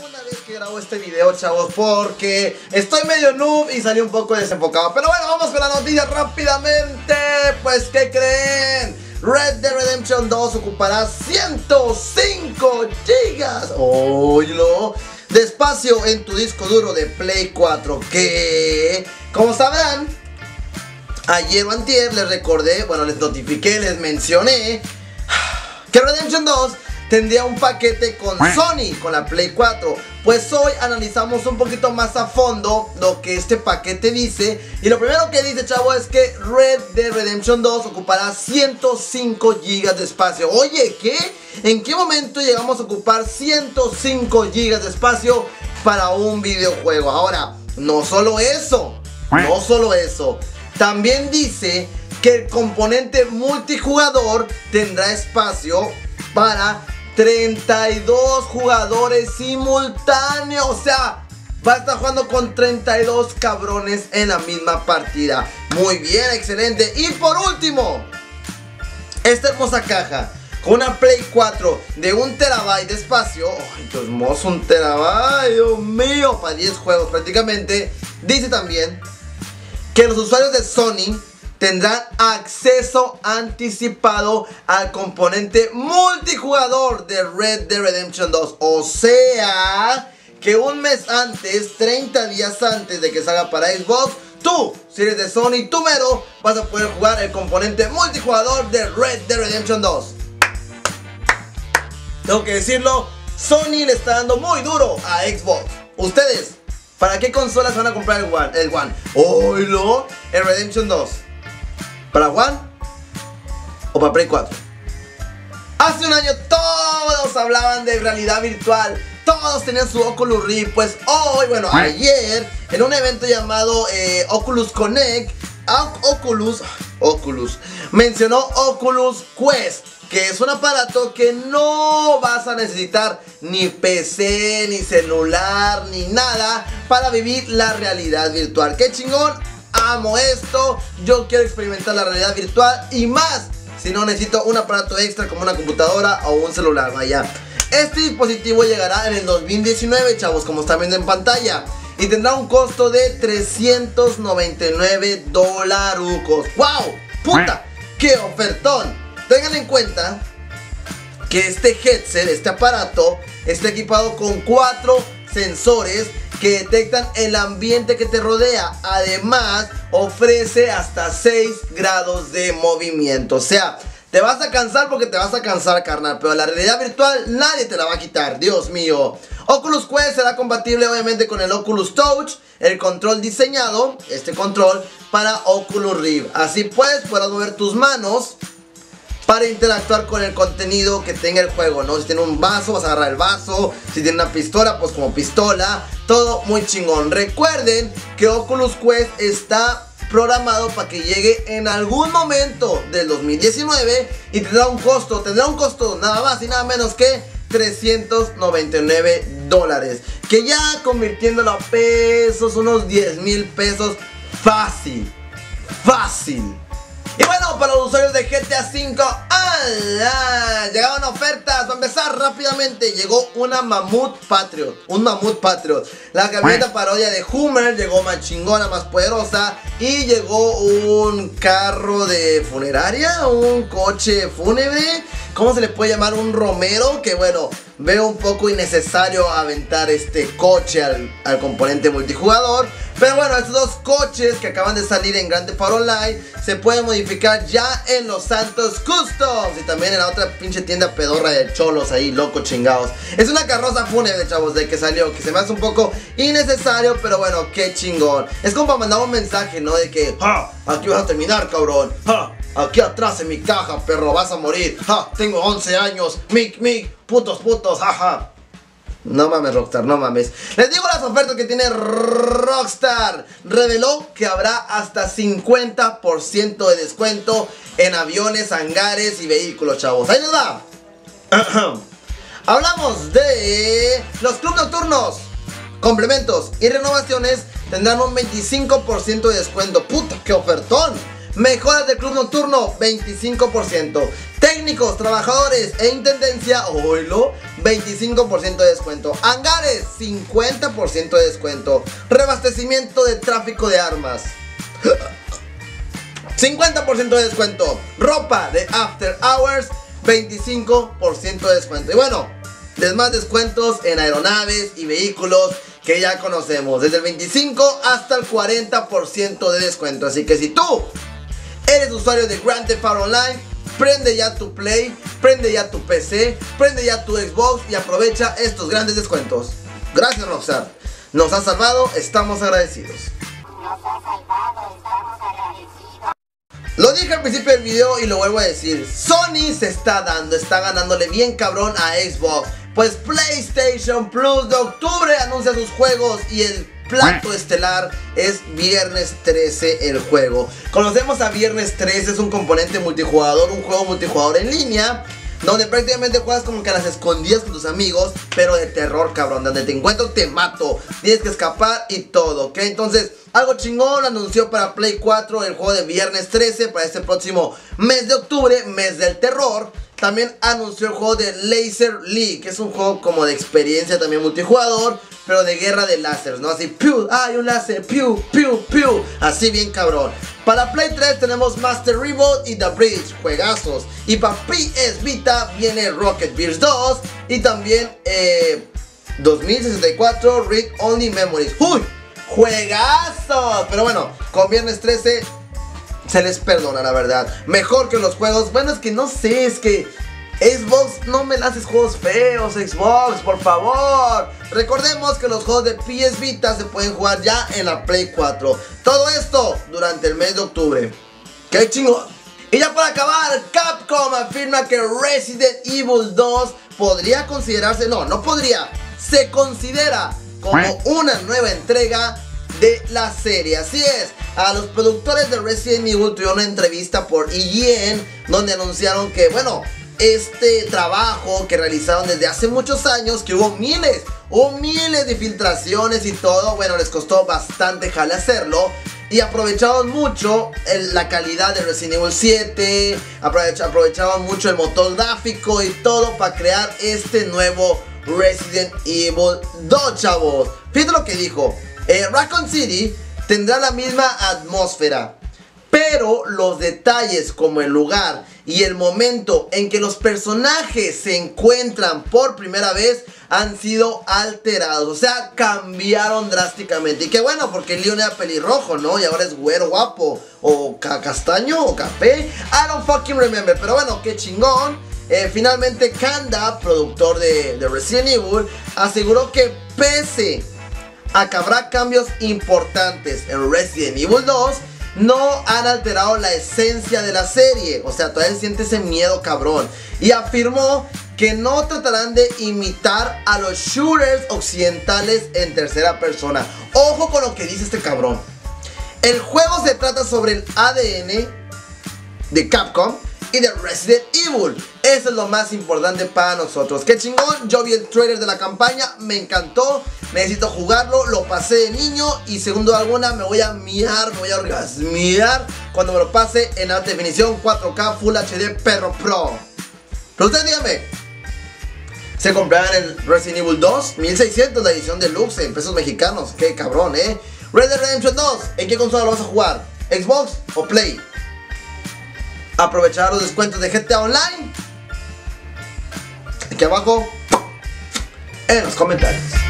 segunda vez que grabo este video, chavos, porque estoy medio noob y salí un poco desenfocado. Pero bueno, vamos con la noticia rápidamente. Pues, ¿qué creen? Red Dead Redemption 2 ocupará 105 GB de espacio en tu disco duro de Play 4, que, como sabrán, ayer o antier les recordé, bueno, les notifiqué, les mencioné que Redemption 2 tendría un paquete con Sony, con la Play 4. Pues hoy analizamos un poquito más a fondo lo que este paquete dice. Y lo primero que dice, chavo, es que Red Dead Redemption 2 ocupará 105 GB de espacio. Oye, ¿qué? ¿En qué momento llegamos a ocupar 105 GB de espacio para un videojuego? Ahora, no solo eso. También dice que el componente multijugador tendrá espacio para 32 jugadores simultáneos. O sea, va a estar jugando con 32 cabrones en la misma partida. Muy bien, excelente. Y por último, esta hermosa caja con una Play 4 de 1 terabyte de espacio. ¡Ay, qué hermoso! 1 terabyte, Dios mío, para 10 juegos prácticamente. Dice también que los usuarios de Sony tendrán acceso anticipado al componente multijugador de Red Dead Redemption 2. O sea, que un mes antes, 30 días antes de que salga para Xbox, tú, si eres de Sony, tú mero, vas a poder jugar el componente multijugador de Red Dead Redemption 2. Tengo que decirlo, Sony le está dando muy duro a Xbox. Ustedes, ¿para qué consolas van a comprar el One? Oilo, el Redemption 2. ¿Para One o para Play 4? Hace un año todos hablaban de realidad virtual, todos tenían su Oculus Rift. Pues hoy, bueno, ayer, en un evento llamado Oculus Connect, Oculus mencionó Oculus Quest, que es un aparato que no vas a necesitar ni PC, ni celular, ni nada para vivir la realidad virtual. ¡Qué chingón! Amo esto, yo quiero experimentar la realidad virtual y más si no necesito un aparato extra como una computadora o un celular, vaya. Este dispositivo llegará en el 2019, chavos, como están viendo en pantalla, y tendrá un costo de $399. ¡Wow! ¡Puta! ¡Qué ofertón! Tengan en cuenta que este headset, este aparato, está equipado con 4 sensores que detectan el ambiente que te rodea. Además, ofrece hasta 6 grados de movimiento. O sea, te vas a cansar porque te vas a cansar, carnal, pero la realidad virtual nadie te la va a quitar, Dios mío. Oculus Quest será compatible obviamente con el Oculus Touch, el control diseñado, este control, para Oculus Rift. Así pues, podrás mover tus manos para interactuar con el contenido que tenga el juego, ¿no? Si tiene un vaso, vas a agarrar el vaso. Si tiene una pistola, pues como pistola. Todo muy chingón. Recuerden que Oculus Quest está programado para que llegue en algún momento del 2019 y tendrá un costo nada más y nada menos que $399, que ya convirtiéndolo a pesos, unos 10,000 pesos fácil. Y bueno, para los usuarios de GTA 5 Online llegaron ofertas. Para empezar rápidamente, llegó una Mammoth Patriot, la camioneta parodia de Hummer, llegó más chingona, más poderosa. Y llegó un carro de funeraria, un coche fúnebre, ¿cómo se le puede llamar? Un romero, que bueno, veo un poco innecesario aventar este coche al componente multijugador. Pero bueno, estos dos coches que acaban de salir en Grand Theft Auto Online se pueden modificar ya en los Santos Customs y también en la otra pinche tienda pedorra de cholos ahí, loco chingados. Es una carroza fúnebre, chavos, de que salió, que se me hace un poco innecesario, pero bueno, qué chingón. Es como para mandar un mensaje, ¿no? De que, ¡ja! Aquí vas a terminar, cabrón. ¡Ja! Aquí atrás en mi caja, perro, vas a morir. ¡Ja! Tengo 11 años. Mic. Putos, ajá. No mames, Rockstar, no mames. Les digo las ofertas que tiene Rockstar. Reveló que habrá hasta 50% de descuento en aviones, hangares y vehículos, chavos. Ahí les va. Hablamos de los clubes nocturnos, complementos y renovaciones. Tendrán un 25% de descuento. Puta, qué ofertón. Mejoras del club nocturno, 25%. Técnicos, trabajadores e intendencia, oilo, 25% de descuento. Hangares, 50% de descuento. Reabastecimiento de tráfico de armas, 50% de descuento. Ropa de After Hours, 25% de descuento. Y bueno, más descuentos en aeronaves y vehículos que ya conocemos, desde el 25 hasta el 40% de descuento. Así que si tú eres usuario de Grand Theft Auto Online, prende ya tu Play, prende ya tu PC, prende ya tu Xbox y aprovecha estos grandes descuentos. Gracias Rockstar, nos has salvado, estamos agradecidos. Lo dije al principio del video y lo vuelvo a decir, Sony se está dando, está ganándole bien cabrón a Xbox. Pues PlayStation Plus de octubre anuncia sus juegos y el plato estelar es Viernes 13 el juego. Conocemos a Viernes 13, es un componente multijugador, un juego multijugador en línea, donde prácticamente juegas como que a las escondidas con tus amigos, pero de terror cabrón, donde te encuentro te mato, tienes que escapar y todo, ¿ok? Entonces, algo chingón anunció para Play 4 el juego de Viernes 13 para este próximo mes de octubre, mes del terror. También anunció el juego de Laser League, que es un juego como de experiencia también multijugador, pero de guerra de láseres, ¿no? Así, piu, hay un láser, piu, piu, piu, así bien cabrón. Para Play 3 tenemos Master Reboot y The Bridge, juegazos. Y para PS Vita viene Rocket Birds 2 y también 2064 Read Only Memories. ¡Uy! ¡Juegazos! Pero bueno, con Viernes 13... se les perdona, la verdad. Mejor que los juegos. Bueno, es que no sé, es que Xbox, no me lances juegos feos, Xbox, por favor. Recordemos que los juegos de PS Vita se pueden jugar ya en la Play 4. Todo esto durante el mes de octubre. ¡Qué chingón! Y ya para acabar, Capcom afirma que Resident Evil 2 podría considerarse... no, no podría. Se considera como una nueva entrega de la serie, así es. A los productores de Resident Evil tuvieron una entrevista por IGN donde anunciaron que, bueno, este trabajo que realizaron desde hace muchos años, que hubo miles de filtraciones y todo, bueno, les costó bastante jale hacerlo y aprovecharon mucho la calidad de Resident Evil 7, aprovecharon mucho el motor gráfico y todo para crear este nuevo Resident Evil 2, chavos. Fíjate lo que dijo. Raccoon City tendrá la misma atmósfera, pero los detalles como el lugar y el momento en que los personajes se encuentran por primera vez han sido alterados, o sea, cambiaron drásticamente. Y qué bueno, porque Leon era pelirrojo, ¿no? Y ahora es güero guapo, o castaño, o café, I don't fucking remember, pero bueno, qué chingón. Finalmente Kanda, productor de Resident Evil, aseguró que pese a que habrá cambios importantes en Resident Evil 2, no han alterado la esencia de la serie, o sea, todavía siente ese miedo cabrón. Y afirmó que no tratarán de imitar a los shooters occidentales en tercera persona. Ojo con lo que dice este cabrón. El juego se trata sobre el ADN de Capcom y de Resident Evil. Eso es lo más importante para nosotros. Qué chingón, yo vi el trailer de la campaña, me encantó. Necesito jugarlo, lo pasé de niño y sin duda alguna me voy a mirar, me voy a orgasmear cuando me lo pase en alta definición 4K Full HD Perro Pro. Pero ustedes díganme, ¿se compraron el Resident Evil 2? 1600 la edición deluxe en pesos mexicanos, qué cabrón, ¿eh? Red Dead Redemption 2, ¿en qué consola lo vas a jugar? ¿Xbox o Play? ¿Aprovechar los descuentos de GTA Online? Aquí abajo, en los comentarios.